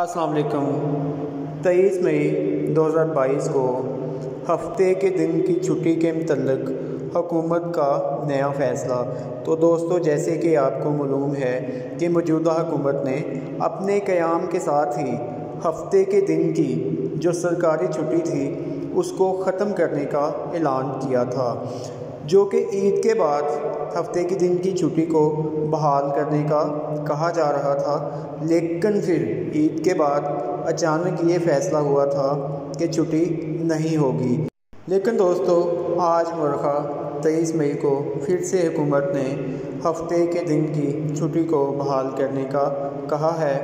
अस्सलाम वालेकुम। 23 मई 2022 को हफ्ते के दिन की छुट्टी के मुतल्लिक़ हुकूमत का नया फैसला। तो दोस्तों, जैसे कि आपको मालूम है कि मौजूदा हुकूमत ने अपने क़याम के साथ ही हफ्ते के दिन की जो सरकारी छुट्टी थी उसको ख़त्म करने का ऐलान किया था, जो कि ईद के बाद हफ्ते के दिन की छुट्टी को बहाल करने का कहा जा रहा था। लेकिन फिर ईद के बाद अचानक ये फैसला हुआ था कि छुट्टी नहीं होगी। लेकिन दोस्तों, आज मुरखा 23 मई को फिर से हुकूमत ने हफ्ते के दिन की छुट्टी को बहाल करने का कहा है,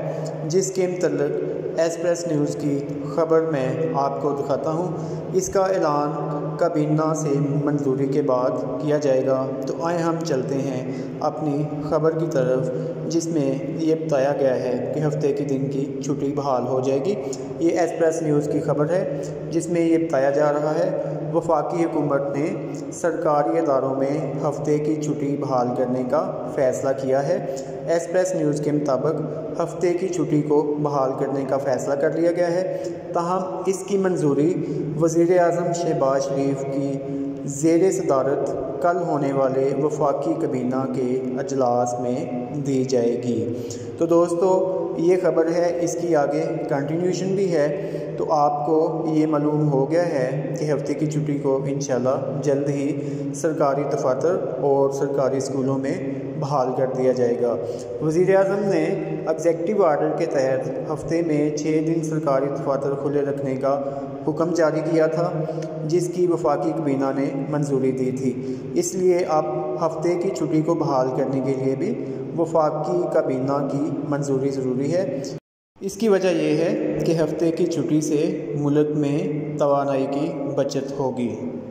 जिसके मुतल्लिक़ एक्सप्रेस न्यूज़ की ख़बर मैं आपको दिखाता हूँ। इसका ऐलान काबीना से मंजूरी के बाद किया जाएगा। तो आए हम चलते हैं अपनी खबर की तरफ, जिसमें ये बताया गया है कि हफ्ते के दिन की छुट्टी बहाल हो जाएगी। ये एक्सप्रेस न्यूज़ की खबर है, जिसमें ये बताया जा रहा है वफाकी हुकूमत ने सरकारी अदारों में हफ्ते की छुट्टी बहाल करने का फ़ैसला किया है। एक्सप्रेस न्यूज़ के मुताबिक हफ्ते की छुट्टी को बहाल करने का फ़ैसला कर लिया गया है। ताहम इसकी मंजूरी वज़ीर आज़म शहबाज शरीफ की ज़ेर सदारत कल होने वाले वफाकी कैबिना के अजलास में दी जाएगी। तो दोस्तों, ये ख़बर है, इसकी आगे कंटिन्यूशन भी है। तो आपको ये मालूम हो गया है कि हफ्ते की छुट्टी को इंशाल्लाह जल्द ही सरकारी दफातर और सरकारी स्कूलों में बहाल कर दिया जाएगा। वज़ीर आज़म ने एग्जेक्टिव आर्डर के तहत हफ्ते में 6 दिन सरकारी दफातर खुले रखने का हुक्म जारी किया था, जिसकी वफाकी कैबिना ने मंजूरी दी थी। इसलिए अब हफ्ते की छुट्टी को बहाल करने के लिए भी वफाकी कैबिना की मंजूरी ज़रूरी है। इसकी वजह यह है कि हफ्ते की छुट्टी से मुल्क में तवानाई की बचत होगी।